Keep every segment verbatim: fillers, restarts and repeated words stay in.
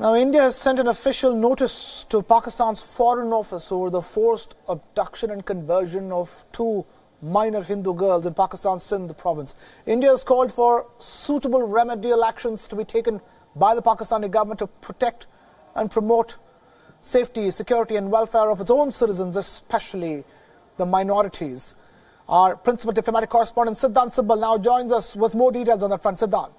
Now, India has sent an official notice to Pakistan's Foreign Office over the forced abduction and conversion of two minor Hindu girls in Pakistan's Sindh province. India has called for suitable remedial actions to be taken by the Pakistani government to protect and promote safety, security and welfare of its own citizens, especially the minorities. Our principal diplomatic correspondent Siddhant Sibal now joins us with more details on that front. Siddhant.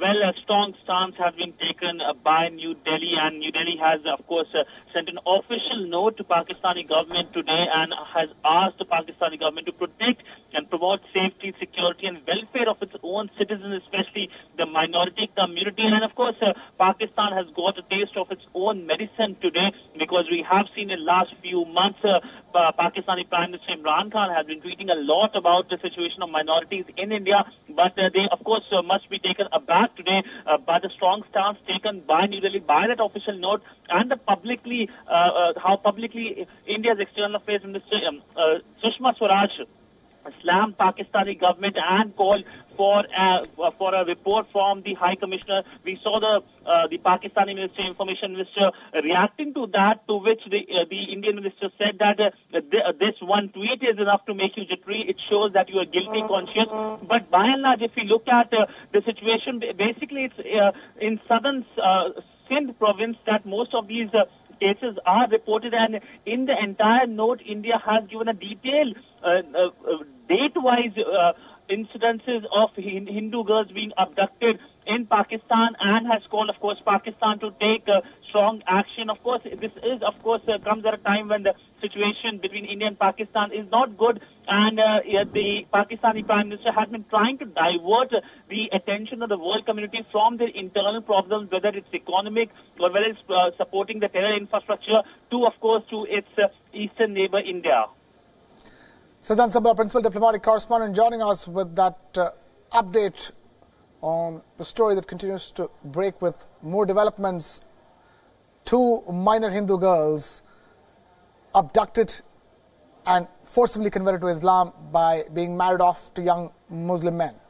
Well, a strong stance has been taken uh, by New Delhi, and New Delhi has, of course, uh, sent an official note to Pakistani government today and has asked the Pakistani government to protect and promote safety, security and welfare of its own citizens, especially the minority community. And, of course, uh, Pakistan has got a taste of its own medicine today, because we have seen in the last few months uh, Uh, Pakistani Prime Minister Imran Khan has been tweeting a lot about the situation of minorities in India, but uh, they, of course, uh, must be taken aback today uh, by the strong stance taken by New Delhi, by that official note, and the publicly, uh, uh, how publicly India's External Affairs Minister um, uh, Sushma Swaraj slammed Pakistani government and called for uh, for a report from the High Commissioner. We saw the uh, the Pakistani Minister, Information Minister, reacting to that, to which the uh, the Indian Minister said that uh, th this one tweet is enough to make you jittery. It shows that you are guilty conscious. But by and large, if you look at uh, the situation, basically it's uh, in southern uh, Sindh province that most of these uh, cases are reported, and in the entire note, India has given a detailed uh, uh, date-wise uh, incidences of Hindu girls being abducted in Pakistan, and has called, of course, Pakistan to take uh, strong action. Of course, this is, of course, uh, comes at a time when the situation between India and Pakistan is not good, and uh, the Pakistani Prime Minister has been trying to divert the attention of the world community from their internal problems, whether it's economic or whether it's uh, supporting the terror infrastructure, to, of course, to its uh, eastern neighbor, India. Sajan Sabha, principal diplomatic correspondent, joining us with that uh, update on the story that continues to break with more developments. Two minor Hindu girls abducted and forcibly converted to Islam by being married off to young Muslim men.